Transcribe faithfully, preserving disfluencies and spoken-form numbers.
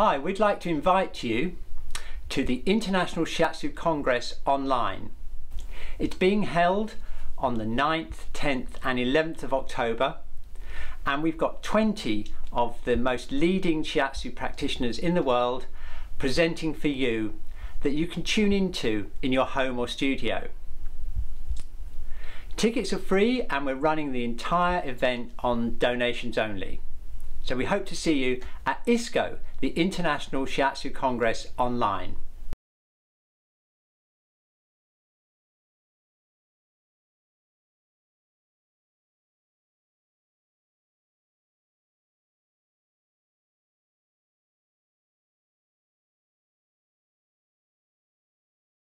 Hi, we'd like to invite you to the International Shiatsu Congress online. It's being held on the ninth, tenth and eleventh of October, and we've got twenty of the most leading Shiatsu practitioners in the world presenting for you that you can tune into in your home or studio. Tickets are free and we're running the entire event on donations only. So we hope to see you at ISCO, the International Shiatsu Congress online.